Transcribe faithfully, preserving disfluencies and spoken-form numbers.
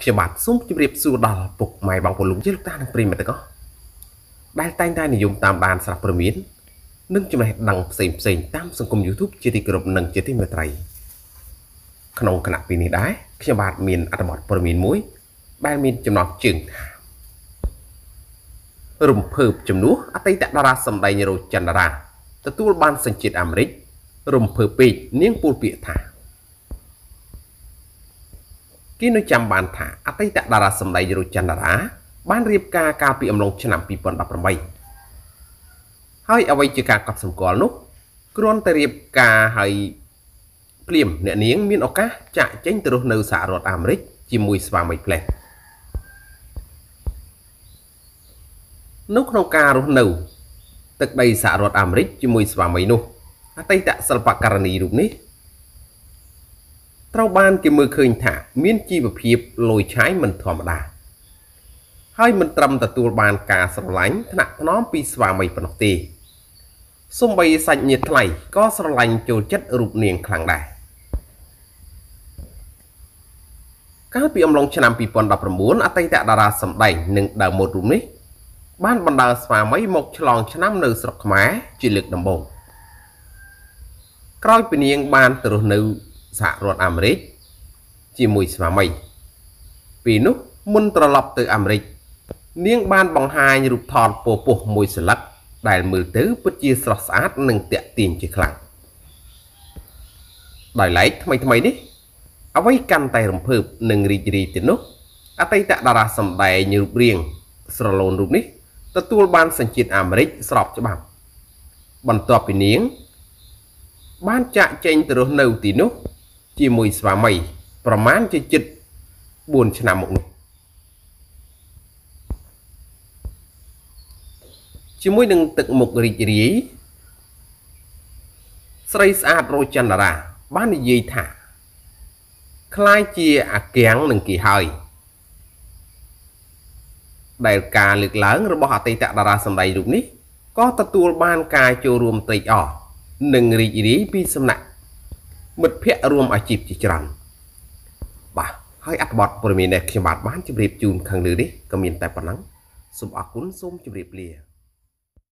เขียนบัตรซุ้มจุดเรียบสูดอปุกไม้บางผลลุงที่ลูกตาหนังปริมาตะก็ได้แต่งได้นิยมตามบานสลับประมินนึ่งจุดไหนดังเสียงเสียงตามสังคมยูทูบเจติกรบหนึ่งเจติเมตรัยขนมขนาดปีนี้ได้เขียนบัตรมินอัตบอดประมินมุ้ยบานมินจำนวนจึงรุมเพิ่มจำนวนอัตตะดาราสมัยยุโรปจันดาราตะตูบานสังเกตอเมริกรุมเพิ่มปีเนียงปูเปียถากินจำบานถาอัตตะดาราสมัยยุโรปจันดาราบ้านเรียบกากาปีอมลงฉนำปีปอนดับประมัยให้เอาไว้เจอกากับสมกอลนุกกรอนแต่เรียบกาให้เปลี่ยมเนี่ยเนียงมีนออกกะจะเจ้งตระหนสารอดอเมริกจิมวยสวามิเพลงนุกนกการุหนูตึกใบสารอเมริกจิมวยสวามินุอัตตะสลปการณีรูปนี้เท่าบ้านกิมือเคยถามีนจีบเพียบลอยใช้มันธรรมดาให้มันตรำแต่ตัวบานกาสลายขณะน้อมปีสวามิปนตีส้มใบใส่เนื้อไหลก็สลายโจเจ็ดรูปเนียงคลังได้การปีอมลงฉนำปีปอนดับประมูลอัตตะดาราสำได้หนึ่งดาวหมดรูปนี้บ้านบรรดาสวามิหมกฉลองฉนำเนื้อสกแม้จีเล็กดำบงกล้อยเป็นเนียงบานตระหนูสารอเมริกจีมวยสวามิปีนุมุนตรลับตัวอเมริกเนียงบานบังหายรูปทอนโปโปมวยสลักได้มือตื้อปุจิสลักสะอาดหนึ่งเตะตีนจีคลังได้ไหลทำไมทำไมนี่เอาไว้กันไตรมเพิบหนึ่งรีจรีตินุกอาไตตะดาราสำได้ยืนเรียงสโลนรูปนี้ตัวตัวบานสังเกตอเมริกสลับจะบังบรรทบเป็นเนียงบานจะเจนตัวเนื้อตินุกจีมวยสวามิประมาณจะจิตบุญชนะหมดชิมุยหนึ่งตึกหมกริจรีสไลส์อาโรจันดาราบ้านยีถาคลายเจียอาเกียงหนึ่งกี่หอยได้การเลือกหลังระบบติตะดาราสมัยยุคนี้ก็ตะตัวบ้านกายโจรวมติออหนึ่งริจรีปีสมัยหมดเพียรวมอาชีพจิจรันบ่าให้อัดบอดปรมีในเขตบ้านจิบรีบจูนขังหรือดิกระมีนแต่ปนังสมอาคุณส้มจิบรีบเลีย